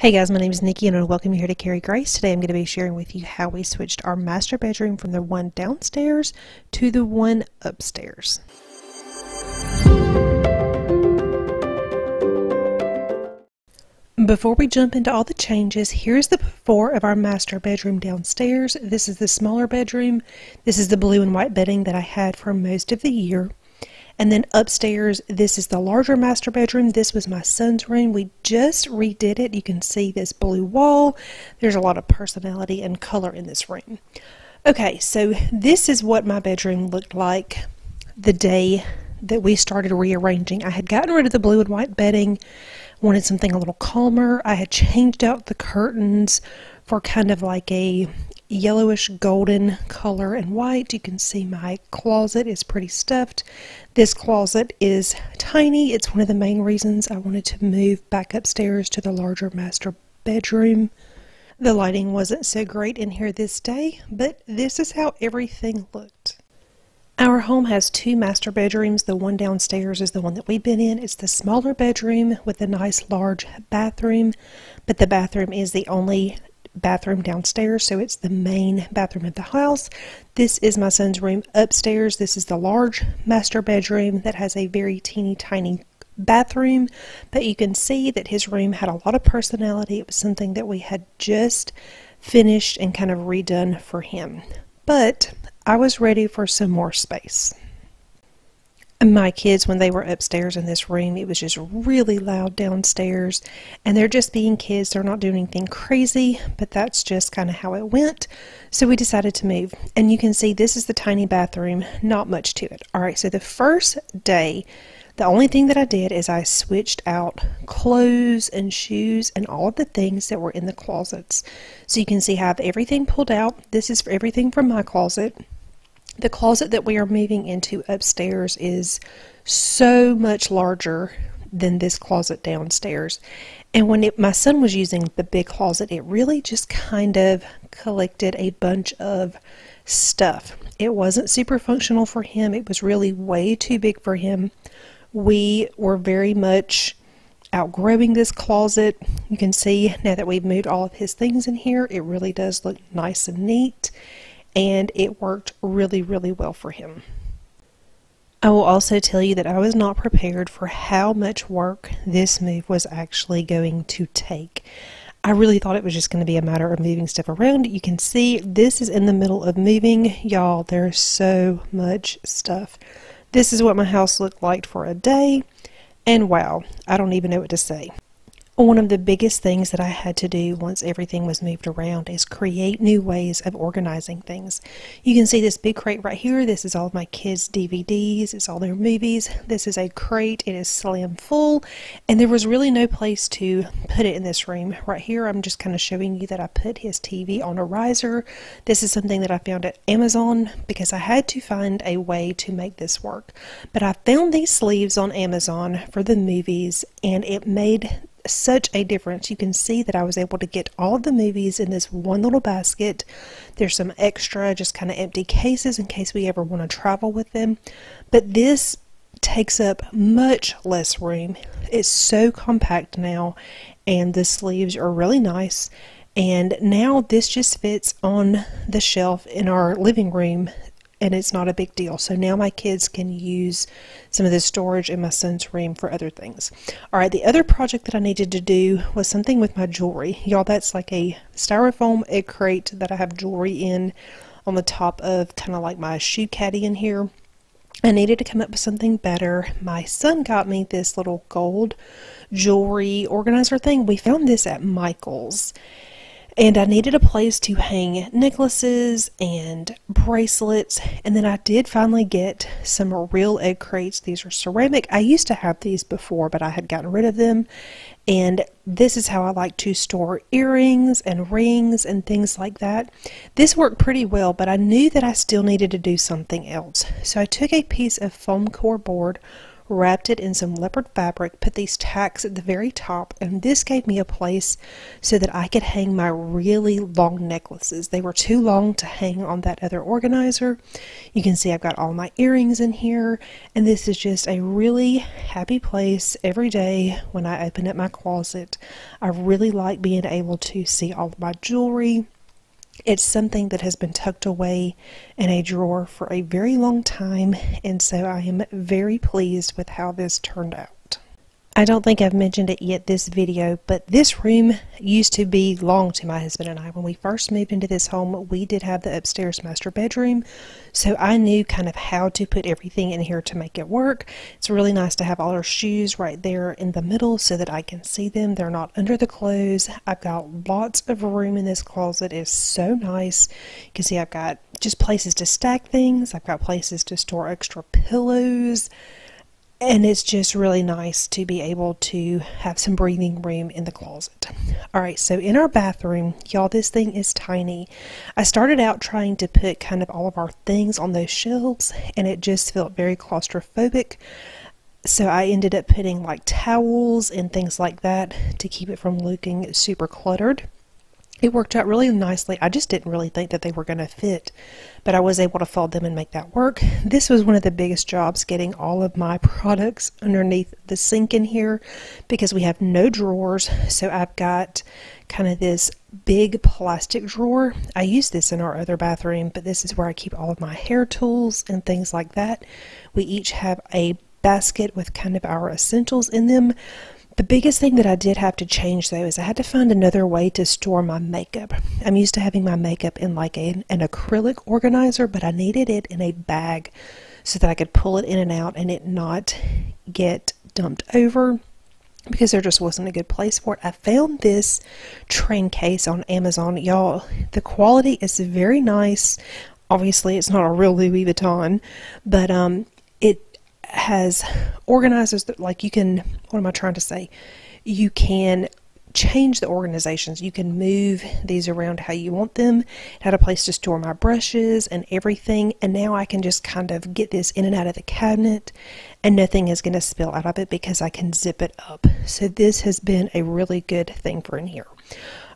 Hey guys, my name is Nikki and I welcome you here to Carry Grace. Today I'm going to be sharing with you how we switched our master bedroom from the one downstairs to the one upstairs. Before we jump into all the changes, here's the before of our master bedroom downstairs. This is the smaller bedroom. This is the blue and white bedding that I had for most of the year. And then upstairs, this is the larger master bedroom. This was my son's room. We just redid it. You can see this blue wall. There's a lot of personality and color in this room. Okay, so this is what my bedroom looked like the day that we started rearranging. I had gotten rid of the blue and white bedding, wanted something a little calmer. I had changed out the curtains for kind of like a yellowish golden color and white. You can see my closet is pretty stuffed. This closet is tiny. It's one of the main reasons I wanted to move back upstairs to the larger master bedroom. The lighting wasn't so great in here this day, but this is how everything looked. Our home has two master bedrooms. The one downstairs is the one that we've been in. It's the smaller bedroom with a nice large bathroom, but the bathroom is the only bathroom downstairs, so it's the main bathroom of the house. This is my son's room upstairs. This is the large master bedroom that has a very teeny tiny bathroom, but you can see that his room had a lot of personality. It was something that we had just finished and kind of redone for him, but I was ready for some more space. My kids, when they were upstairs in this room, it was just really loud downstairs, and they're just being kids. They're not doing anything crazy, but that's just kind of how it went. So we decided to move, and you can see this is the tiny bathroom, not much to it. All right, so the first day, the only thing that I did is I switched out clothes and shoes and all of the things that were in the closets. So you can see I have everything pulled out. This is for everything from my closet. The closet that we are moving into upstairs is so much larger than this closet downstairs. And when my son was using the big closet, it really just kind of collected a bunch of stuff. It wasn't super functional for him. It was really way too big for him. We were very much outgrowing this closet. You can see now that we've moved all of his things in here, it really does look nice and neat. And it worked really, really well for him. I will also tell you that I was not prepared for how much work this move was actually going to take. I really thought it was just going to be a matter of moving stuff around. You can see this is in the middle of moving. Y'all, there's so much stuff. This is what my house looked like for a day. And wow, I don't even know what to say. One of the biggest things that I had to do once everything was moved around is create new ways of organizing things. You can see this big crate right here. This is all of my kids' DVDs. It's all their movies. This is a crate. It is slam full, and there was really no place to put it in this room. Right here, I'm just kind of showing you that I put his TV on a riser. This is something that I found at Amazon because I had to find a way to make this work. But I found these sleeves on Amazon for the movies, and it made such a difference. You can see that I was able to get all of the movies in this one little basket. There's some extra just kind of empty cases in case we ever want to travel with them, but this takes up much less room. It's so compact now, and the sleeves are really nice, and now this just fits on the shelf in our living room, and it's not a big deal. So now my kids can use some of the storage in my son's room for other things. All right, the other project that I needed to do was something with my jewelry. Y'all, that's like a styrofoam egg crate that I have jewelry in on the top of, kind of like my shoe caddy in here. I needed to come up with something better. My son got me this little gold jewelry organizer thing. We found this at Michael's. And I needed a place to hang necklaces and bracelets. And then I did finally get some real egg crates. These are ceramic. I used to have these before, but I had gotten rid of them. And this is how I like to store earrings and rings and things like that. This worked pretty well, but I knew that I still needed to do something else. So I took a piece of foam core board, wrapped it in some leopard fabric, put these tacks at the very top, and this gave me a place so that I could hang my really long necklaces. They were too long to hang on that other organizer. You can see I've got all my earrings in here, and this is just a really happy place every day when I open up my closet. I really like being able to see all of my jewelry. It's something that has been tucked away in a drawer for a very long time, and so I am very pleased with how this turned out. I don't think I've mentioned it yet this video, but this room used to belong to my husband and I. When we first moved into this home, we did have the upstairs master bedroom, so I knew kind of how to put everything in here to make it work. It's really nice to have all our shoes right there in the middle so that I can see them. They're not under the clothes. I've got lots of room in this closet. It's so nice. You can see I've got just places to stack things. I've got places to store extra pillows. And it's just really nice to be able to have some breathing room in the closet. Alright, so in our bathroom, y'all, this thing is tiny. I started out trying to put kind of all of our things on those shelves, and it just felt very claustrophobic. So I ended up putting like towels and things like that to keep it from looking super cluttered. It worked out really nicely. I just didn't really think that they were going to fit, but I was able to fold them and make that work. This was one of the biggest jobs, getting all of my products underneath the sink in here, because we have no drawers. So I've got kind of this big plastic drawer. I use this in our other bathroom, but this is where I keep all of my hair tools and things like that. We each have a basket with kind of our essentials in them. The biggest thing that I did have to change, though, is I had to find another way to store my makeup. I'm used to having my makeup in like an acrylic organizer, but I needed it in a bag so that I could pull it in and out and it not get dumped over, because there just wasn't a good place for it. I found this train case on Amazon. Y'all, the quality is very nice. Obviously, it's not a real Louis Vuitton, but it has organizers that, like, you can, what am I trying to say? You can change the organizations. You can move these around how you want them. It had a place to store my brushes and everything, and now I can just kind of get this in and out of the cabinet, and nothing is going to spill out of it because I can zip it up. So this has been a really good thing for in here.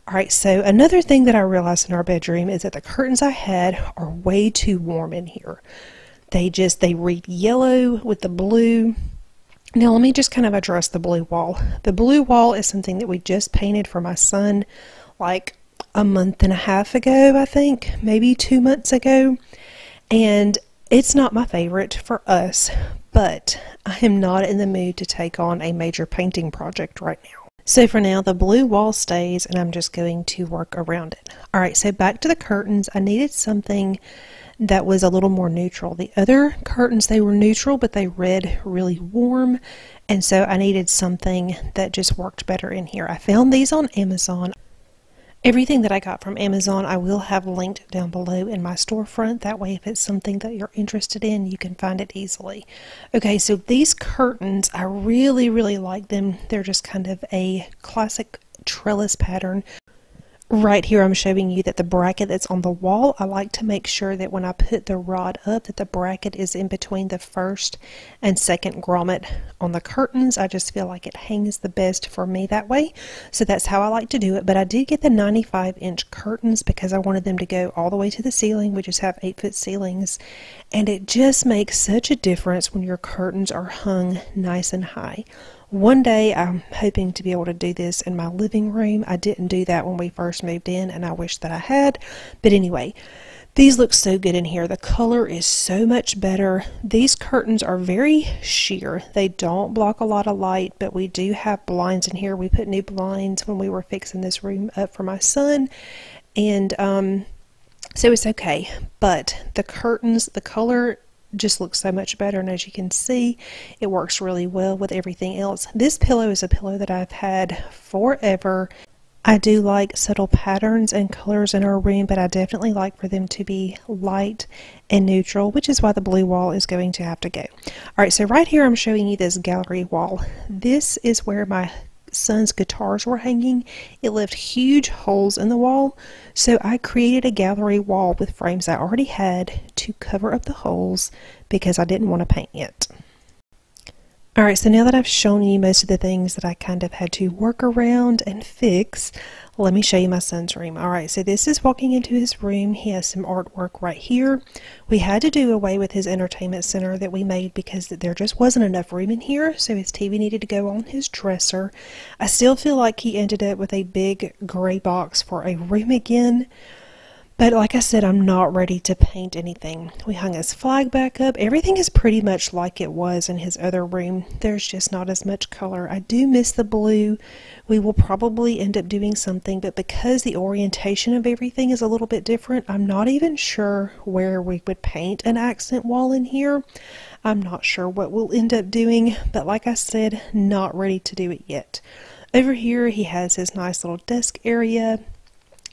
Alright, so another thing that I realized in our bedroom is that the curtains I had are way too warm in here. They read yellow with the blue. Now let me just kind of address the blue wall. The blue wall is something that we just painted for my son like a month and a half ago, I think, maybe 2 months ago. And it's not my favorite for us, but I am not in the mood to take on a major painting project right now. So for now, the blue wall stays, and I'm just going to work around it. Alright, so back to the curtains. I needed something that was a little more neutral. The other curtains, they were neutral, but they read really warm, and so I needed something that just worked better in here. I found these on Amazon. Everything that I got from Amazon, I will have linked down below in my storefront. That way, if it's something that you're interested in, you can find it easily. Okay, so these curtains, I really, really like them. They're just kind of a classic trellis pattern. Right here, I'm showing you that the bracket that's on the wall, I like to make sure that when I put the rod up, that the bracket is in between the first and second grommet on the curtains. I just feel like it hangs the best for me that way. So that's how I like to do it. But I did get the 95-inch curtains because I wanted them to go all the way to the ceiling. We just have 8-foot ceilings. And it just makes such a difference when your curtains are hung nice and high. One day, I'm hoping to be able to do this in my living room. I didn't do that when we first moved in, and I wish that I had. But anyway, these look so good in here. The color is so much better. These curtains are very sheer. They don't block a lot of light, but we do have blinds in here. We put new blinds when we were fixing this room up for my son. And so it's okay. But the curtains, the color just looks so much better, and as you can see, it works really well with everything else. This pillow is a pillow that I've had forever. I do like subtle patterns and colors in our room, but I definitely like for them to be light and neutral, which is why the blue wall is going to have to go. Alright, so right here I'm showing you this gallery wall. This is where my son's guitars were hanging. It left huge holes in the wall, so I created a gallery wall with frames I already had to cover up the holes because I didn't want to paint yet. All right, so now that I've shown you most of the things that I kind of had to work around and fix, let me show you my son's room. All right, so this is walking into his room. He has some artwork right here. We had to do away with his entertainment center that we made because there just wasn't enough room in here, so his TV needed to go on his dresser. I still feel like he ended up with a big gray box for a room again. But like I said, I'm not ready to paint anything. We hung his flag back up. Everything is pretty much like it was in his other room. There's just not as much color. I do miss the blue. We will probably end up doing something, but because the orientation of everything is a little bit different, I'm not even sure where we would paint an accent wall in here. I'm not sure what we'll end up doing, but like I said, not ready to do it yet. Over here, he has his nice little desk area.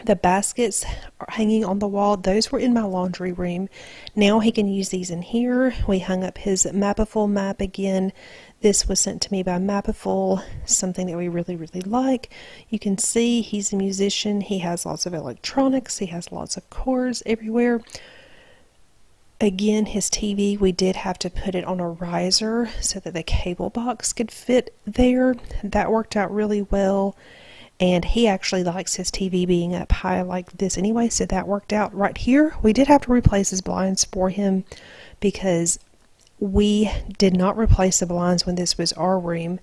The baskets are hanging on the wall. Those were in my laundry room. Now he can use these in here. We hung up his Mapiful map again. This was sent to me by Mapiful, something that we really, really like. You can see he's a musician. He has lots of electronics. He has lots of cords everywhere. Again, his TV, we did have to put it on a riser so that the cable box could fit there. That worked out really well. And he actually likes his TV being up high like this anyway, so that worked out right here. We did have to replace his blinds for him because we did not replace the blinds when this was our room,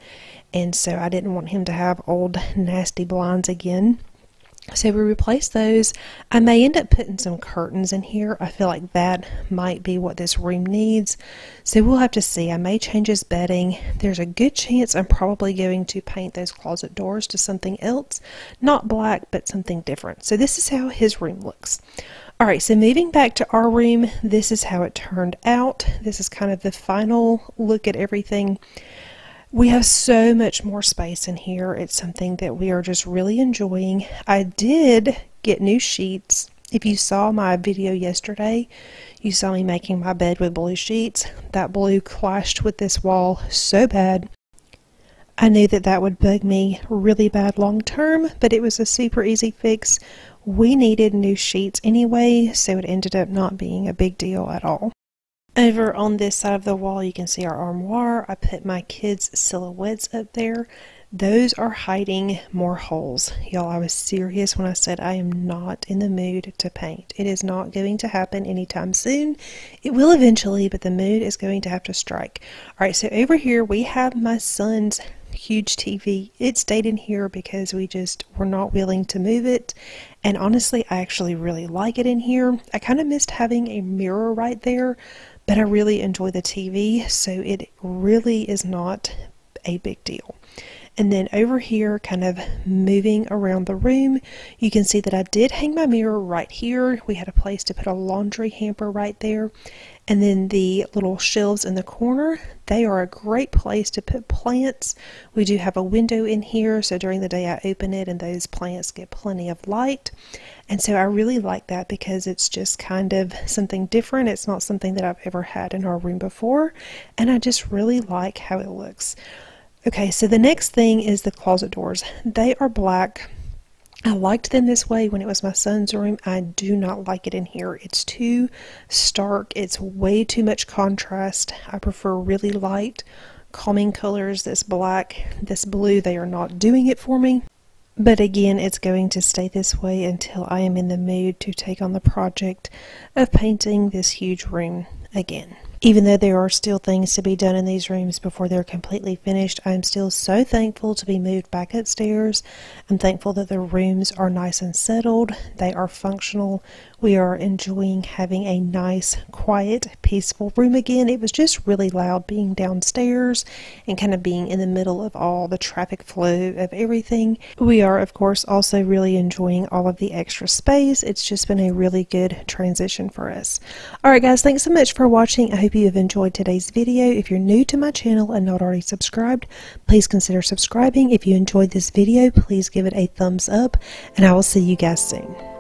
and so I didn't want him to have old nasty blinds again. So we replaced those. I may end up putting some curtains in here. I feel like that might be what this room needs. So we'll have to see. I may change his bedding. There's a good chance I'm probably going to paint those closet doors to something else. Not black, but something different. So this is how his room looks. All right, so moving back to our room, this is how it turned out. This is kind of the final look at everything. We have so much more space in here. It's something that we are just really enjoying. I did get new sheets. If you saw my video yesterday, you saw me making my bed with blue sheets. That blue clashed with this wall so bad. I knew that that would bug me really bad long term, but it was a super easy fix. We needed new sheets anyway, so it ended up not being a big deal at all. Over on this side of the wall, you can see our armoire. I put my kids' silhouettes up there. Those are hiding more holes. Y'all, I was serious when I said I am not in the mood to paint. It is not going to happen anytime soon. It will eventually, but the mood is going to have to strike. All right, so over here, we have my son's huge TV. It stayed in here because we just were not willing to move it, and honestly, I actually really like it in here. I kind of missed having a mirror right there, but I really enjoy the TV, so it really is not a big deal. And then over here, kind of moving around the room, you can see that I did hang my mirror right here. We had a place to put a laundry hamper right there. And then the little shelves in the corner, they are a great place to put plants. We do have a window in here, so during the day I open it and those plants get plenty of light. And so I really like that because it's just kind of something different. It's not something that I've ever had in our room before, and I just really like how it looks. Okay, so the next thing is the closet doors. They are black. I liked them this way when it was my son's room. I do not like it in here. It's too stark. It's way too much contrast. I prefer really light, calming colors. This black, this blue, they are not doing it for me. But again, it's going to stay this way until I am in the mood to take on the project of painting this huge room again. Even though there are still things to be done in these rooms before they're completely finished, I'm still so thankful to be moved back upstairs. I'm thankful that the rooms are nice and settled. They are functional. We are enjoying having a nice, quiet, peaceful room again. It was just really loud being downstairs and kind of being in the middle of all the traffic flow of everything. We are, of course, also really enjoying all of the extra space. It's just been a really good transition for us. All right, guys, thanks so much for watching. I hope you have enjoyed today's video. If you're new to my channel and not already subscribed, please consider subscribing. If you enjoyed this video, please give it a thumbs up, and I will see you guys soon.